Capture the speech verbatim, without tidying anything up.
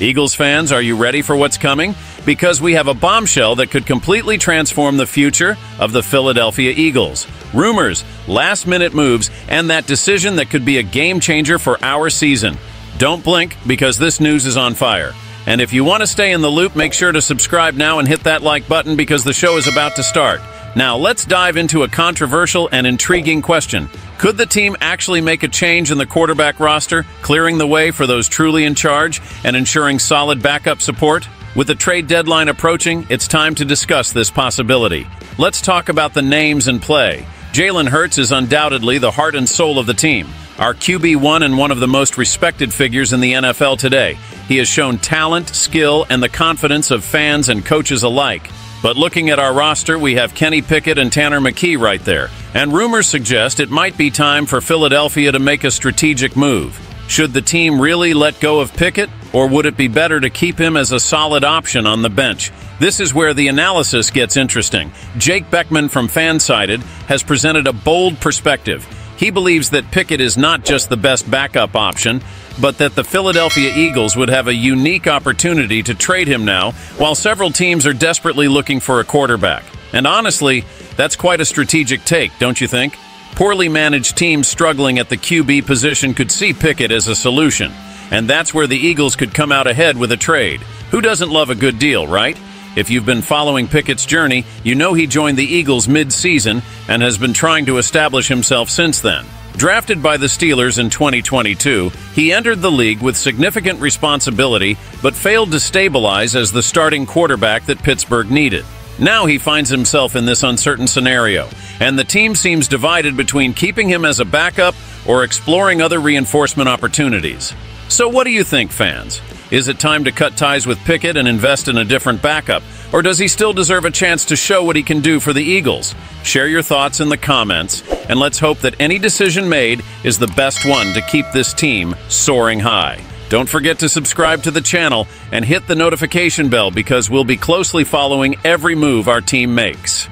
Eagles fans, are you ready for what's coming? Because we have a bombshell that could completely transform the future of the Philadelphia Eagles. Rumors, last-minute moves, and that decision that could be a game-changer for our season. Don't blink, because this news is on fire. And if you want to stay in the loop, make sure to subscribe now and hit that like button, because the show is about to start. Now, let's dive into a controversial and intriguing question. Could the team actually make a change in the quarterback roster, clearing the way for those truly in charge and ensuring solid backup support? With the trade deadline approaching, it's time to discuss this possibility. Let's talk about the names in play. Jalen Hurts is undoubtedly the heart and soul of the team, our Q B one and one of the most respected figures in the N F L today. He has shown talent, skill, and the confidence of fans and coaches alike. But looking at our roster, we have Kenny Pickett and Tanner McKee right there. And rumors suggest it might be time for Philadelphia to make a strategic move. Should the team really let go of Pickett, or would it be better to keep him as a solid option on the bench? This is where the analysis gets interesting. Jake Beckman from FanSided has presented a bold perspective. He believes that Pickett is not just the best backup option, but that the Philadelphia Eagles would have a unique opportunity to trade him now, while several teams are desperately looking for a quarterback. And honestly, that's quite a strategic take, don't you think? Poorly managed teams struggling at the Q B position could see Pickett as a solution, and that's where the Eagles could come out ahead with a trade. Who doesn't love a good deal, right? If you've been following Pickett's journey, you know he joined the Eagles mid-season and has been trying to establish himself since then. Drafted by the Steelers in twenty twenty-two, he entered the league with significant responsibility but failed to stabilize as the starting quarterback that Pittsburgh needed. Now he finds himself in this uncertain scenario, and the team seems divided between keeping him as a backup or exploring other reinforcement opportunities. So what do you think, fans? Is it time to cut ties with Pickett and invest in a different backup? Or does he still deserve a chance to show what he can do for the Eagles? Share your thoughts in the comments, and let's hope that any decision made is the best one to keep this team soaring high. Don't forget to subscribe to the channel and hit the notification bell, because we'll be closely following every move our team makes.